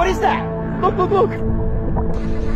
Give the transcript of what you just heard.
What is that? Look, look, look!